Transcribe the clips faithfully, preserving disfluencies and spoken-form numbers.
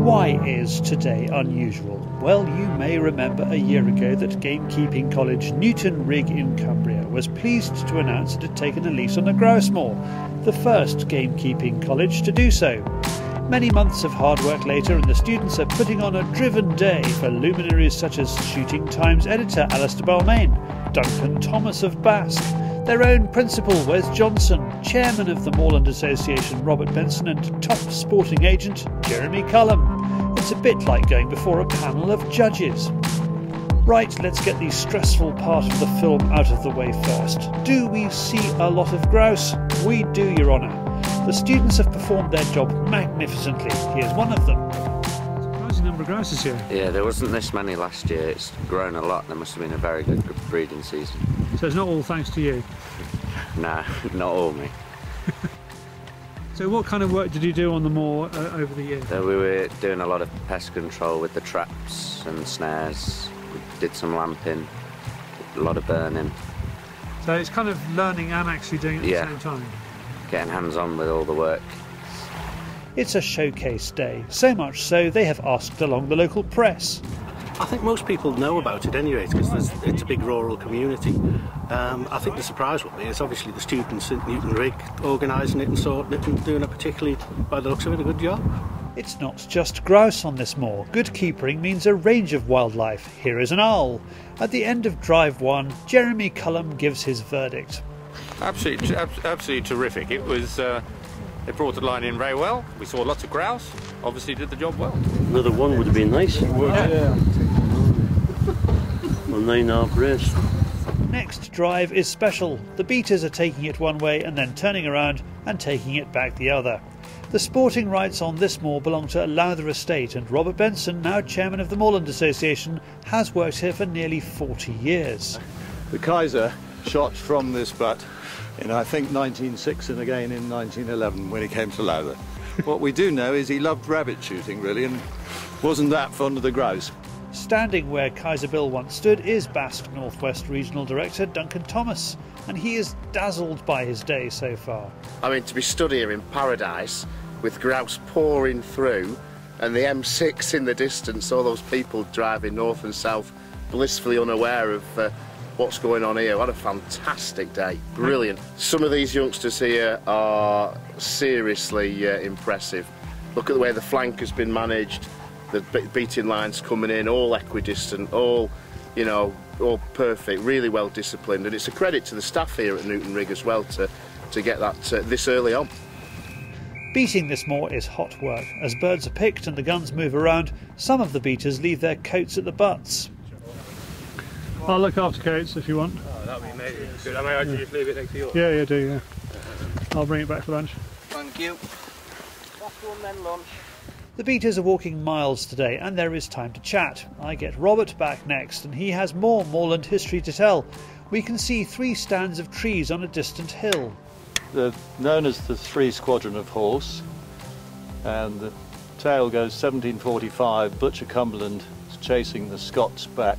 Why is today unusual? Well, you may remember a year ago that gamekeeping college Newton Rigg in Cumbria was pleased to announce it had taken a lease on the grouse moor, the first gamekeeping college to do so. Many months of hard work later, and the students are putting on a driven day for luminaries such as Shooting Times editor Alastair Balmain, Duncan Thomas of Basque, their own principal Wes Johnson, chairman of the Moorland Association Robert Benson, and top sporting agent Jeremy Cullum. It's a bit like going before a panel of judges. Right, let's get the stressful part of the film out of the way first. Do we see a lot of grouse? We do, Your Honour. The students have performed their job magnificently. Here's one of them. Surprising number of grouses here. Yeah, there wasn't this many last year. It's grown a lot. There must have been a very good breeding season. So it's not all thanks to you? Nah, not all me. So what kind of work did you do on the moor uh, over the years? Uh, we were doing a lot of pest control with the traps and snares. We did some lamping, a lot of burning. So it's kind of learning and actually doing it at yeah. the same time? Getting hands-on with all the work. It's a showcase day, so much so they have asked along the local press. I think most people know about it anyway, because it's a big rural community. Um, I think the surprise would be is obviously the students at Newton Rigg organising it and sorting it and doing a particularly, by the looks of it, a good job. It's not just grouse on this moor. Good keepering means a range of wildlife. Here is an owl. At the end of Drive One, Jeremy Cullum gives his verdict. Absolutely, absolutely terrific. It was, uh, they brought the line in very well. We saw lots of grouse, obviously did the job well. Another one would have been nice. It would, yeah. Well, nine half rest. Next drive is special. The beaters are taking it one way and then turning around and taking it back the other. The sporting rights on this moor belong to Lowther Estate, and Robert Benson, now chairman of the Moorland Association, has worked here for nearly forty years. The Kaiser shot from this butt in, I think, nineteen oh six and again in nineteen eleven when he came to Lowther. What we do know is he loved rabbit shooting, really, and wasn't that fond of the grouse. Standing where Kaiser Bill once stood is Basque Northwest Regional Director Duncan Thomas, and he is dazzled by his day so far. I mean, to be stood here in paradise with grouse pouring through and the M six in the distance, all those people driving north and south, blissfully unaware of uh, what's going on here. What a fantastic day. Brilliant. Some of these youngsters here are seriously uh, impressive. Look at the way the flank has been managed, the beating lines coming in, all equidistant, all, you know, all perfect, really well disciplined. And it's a credit to the staff here at Newton Rigg as well to, to get that uh, this early on. Beating this moor is hot work. As birds are picked and the guns move around, some of the beaters leave their coats at the butts. I'll look after coats if you want. Oh, that'd be amazing. Good. I might actually just leave it next to yours. Yeah, yeah, do, yeah. I'll bring it back for lunch. Thank you. That's one then, lunch. The beaters are walking miles today, and there is time to chat. I get Robert back next, and he has more moorland history to tell. We can see three stands of trees on a distant hill. They're known as the Three Squadron of Horse, and the tale goes seventeen forty-five, Butcher Cumberland is chasing the Scots back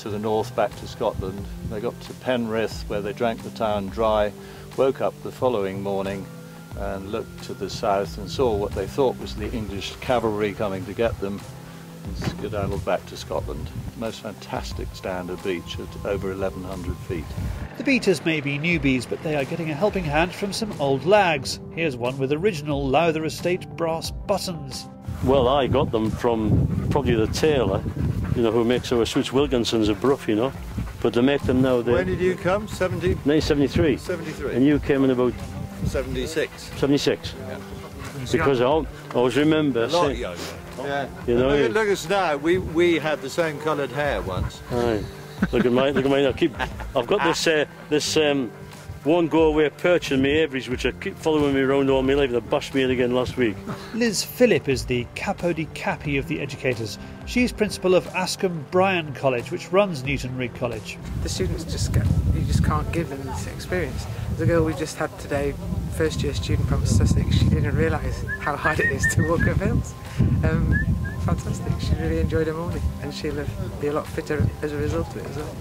to the north, back to Scotland. They got to Penrith, where they drank the town dry, woke up the following morning and looked to the south and saw what they thought was the English cavalry coming to get them, and skedaddled back to Scotland. Most fantastic stand of beach at over eleven hundred feet. The beaters may be newbies, but they are getting a helping hand from some old lags. Here's one with original Lowther Estate brass buttons. Well, I got them from probably the tailor, you know, who makes our suits, Wilkinson's of Brough, you know, but they make them now. They, when did you come? nineteen seventy-three. seventy-three. And you came in about... seventy-six. seventy-six. Yeah. Because I always remember... A lot saying, younger. Yeah. You know, look, look at us now, we, we had the same coloured hair once. Aye. Look at mine, look at mine. I keep, I've got this, uh, this um, one go-away perch in my aviaries, which I keep following me around all my life, and I bashed me in again last week. Liz Phillip is the capo di capi of the educators. She's principal of Askham Bryan College, which runs Newton Rigg College. The students just get, you just can't give them this experience. The girl we just had today, first year student from Sussex, she didn't realise how hard it is to walk up hills. Um, fantastic, she really enjoyed her morning, and she'll be a lot fitter as a result of it as well.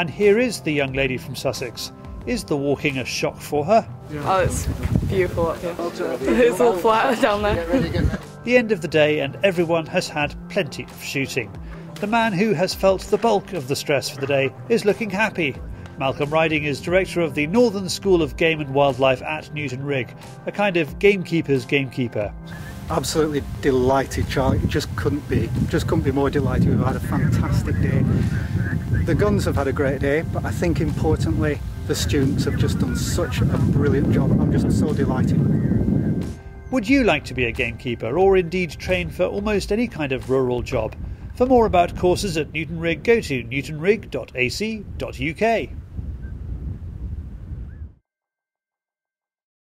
And here is the young lady from Sussex. Is the walking a shock for her? Oh, it's beautiful up here. It's all flat down there. The end of the day, and everyone has had plenty of shooting. The man who has felt the bulk of the stress for the day is looking happy. Malcolm Riding is director of the Northern School of Game and Wildlife at Newton Rigg, a kind of gamekeeper's gamekeeper. Absolutely delighted, Charlie. Just couldn't be, just couldn't be more delighted. We've had a fantastic day. The guns have had a great day, but I think importantly, the students have just done such a brilliant job. I'm just so delighted. Would you like to be a gamekeeper, or indeed train for almost any kind of rural job? For more about courses at Newton Rigg, go to newton rigg dot a c dot u k.